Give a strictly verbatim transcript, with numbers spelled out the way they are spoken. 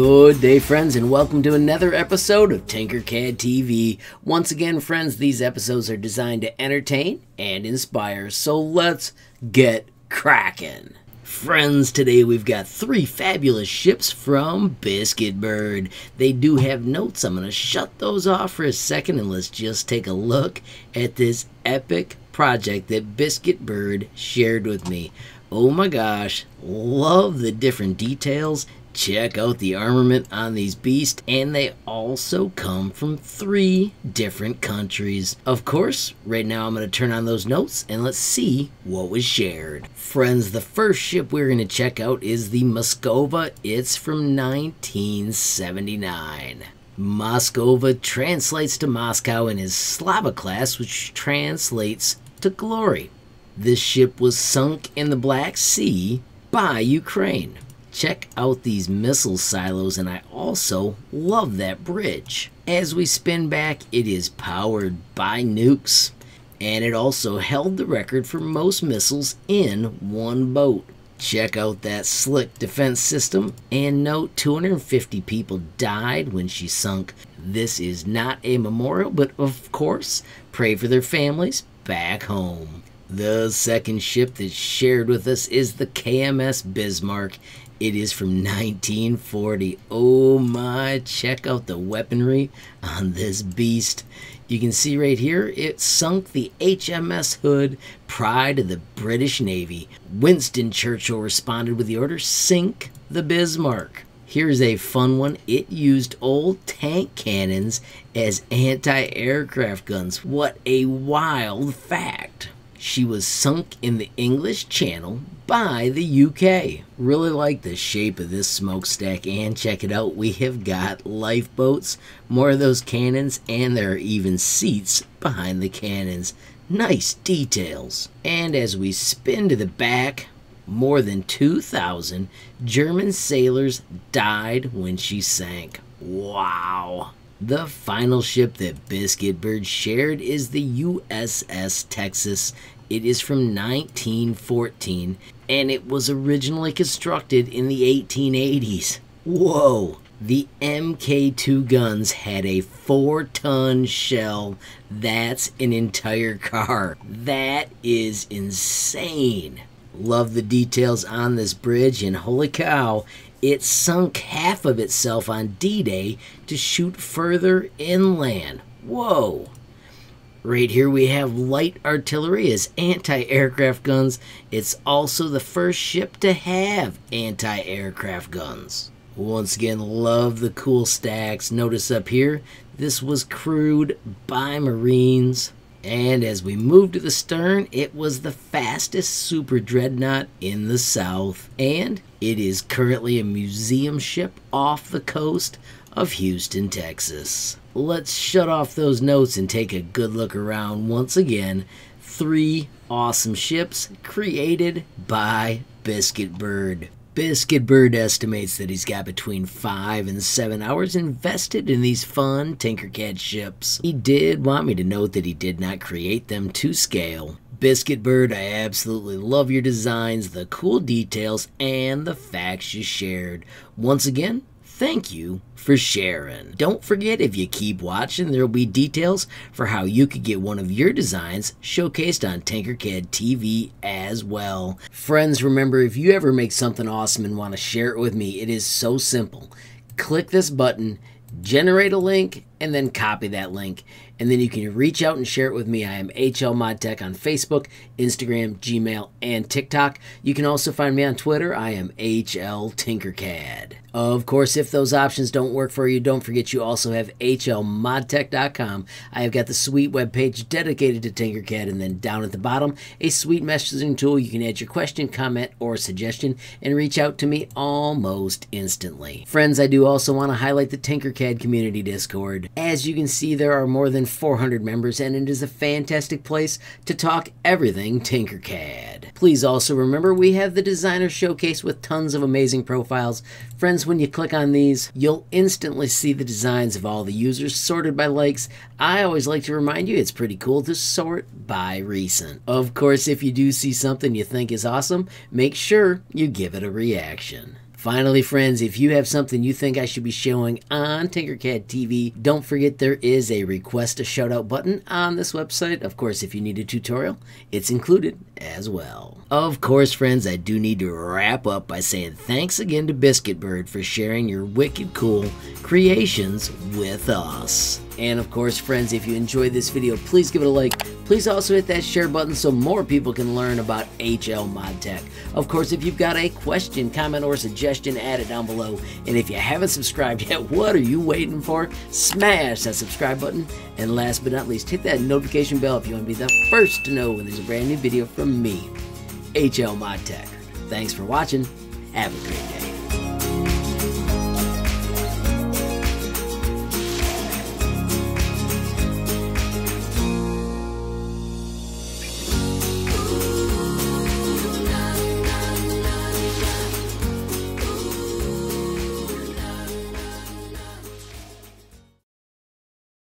Good day, friends, and welcome to another episode of Tinkercad T V. Once again, friends, these episodes are designed to entertain and inspire, so let's get cracking. Friends, today we've got three fabulous ships from Biscuit Bird. They do have notes. I'm going to shut those off for a second, and let's just take a look at this epic project that Biscuit Bird shared with me. Oh my gosh, love the different details. Check out the armament on these beasts, and they also come from three different countries. Of course, right now I'm going to turn on those notes and let's see what was shared. Friends, the first ship we're going to check out is the Moskova. It's from nineteen seventy-nine. Moskova translates to Moscow and is Slava class, which translates to glory. This ship was sunk in the Black Sea by Ukraine. Check out these missile silos, and I also love that bridge. As we spin back, it is powered by nukes, and it also held the record for most missiles in one boat. Check out that slick defense system, and note two hundred fifty people died when she sunk. This is not a memorial, but of course, pray for their families back home. The second ship that's shared with us is the K M S Bismarck. It is from nineteen forty. Oh my, check out the weaponry on this beast. You can see right here, it sunk the H M S Hood, pride of the British Navy. Winston Churchill responded with the order, sink the Bismarck. Here's a fun one. It used old tank cannons as anti-aircraft guns. What a wild fact. She was sunk in the English Channel by the U K. Really like the shape of this smokestack, and check it out. We have got lifeboats, more of those cannons, and there are even seats behind the cannons. Nice details. And as we spin to the back, more than two thousand German sailors died when she sank. Wow. The final ship that Biscuit Bird shared is the U S S Texas. It is from nineteen fourteen, and it was originally constructed in the eighteen eighties. Whoa! The M K two guns had a four ton shell. That's an entire car. That is insane. Love the details on this bridge, and holy cow, it sunk half of itself on D-Day to shoot further inland. Whoa! Right here we have light artillery as anti-aircraft guns. It's also the first ship to have anti-aircraft guns. Once again, love the cool stacks. Notice up here, this was crewed by Marines. And as we move to the stern, it was the fastest super dreadnought in the South. And it is currently a museum ship off the coast of Houston, Texas. Let's shut off those notes and take a good look around once again. Three awesome ships created by Biscuit Bird. Biscuit Bird estimates that he's got between five and seven hours invested in these fun Tinkercad ships. He did want me to note that he did not create them to scale. Biscuit Bird, I absolutely love your designs, the cool details, and the facts you shared. Once again, thank you for sharing. Don't forget, if you keep watching, there will be details for how you could get one of your designs showcased on Tinkercad T V as well. Friends, remember, if you ever make something awesome and want to share it with me, it is so simple. Click this button, generate a link, and then copy that link. And then you can reach out and share it with me. I am H L ModTech on Facebook, Instagram, Gmail, and TikTok. You can also find me on Twitter. I am H L Tinkercad. Of course, if those options don't work for you, don't forget you also have H L ModTech dot com. I have got the sweet webpage dedicated to Tinkercad, and then down at the bottom, a sweet messaging tool. You can add your question, comment, or suggestion, and reach out to me almost instantly. Friends, I do also want to highlight the Tinkercad Community Discord. As you can see, there are more than four hundred members, and it is a fantastic place to talk everything Tinkercad. Please also remember we have the designer showcase with tons of amazing profiles. Friends, when you click on these, you'll instantly see the designs of all the users sorted by likes. I always like to remind you it's pretty cool to sort by recent. Of course, if you do see something you think is awesome, make sure you give it a reaction. Finally, friends, if you have something you think I should be showing on Tinkercad T V, don't forget there is a request a shoutout button on this website. Of course, if you need a tutorial, it's included as well. Of course, friends, I do need to wrap up by saying thanks again to Biscuit Bird for sharing your wicked cool creations with us. And of course, friends, if you enjoyed this video, please give it a like. Please also hit that share button so more people can learn about H L Mod Tech. Of course, if you've got a question, comment, or suggestion, add it down below. And if you haven't subscribed yet, what are you waiting for? Smash that subscribe button. And last but not least, hit that notification bell if you want to be the first to know when there's a brand new video from me, H L Mod Tech. Thanks for watching. Have a great day.